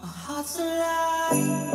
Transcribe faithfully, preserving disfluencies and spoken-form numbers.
Hearts alive.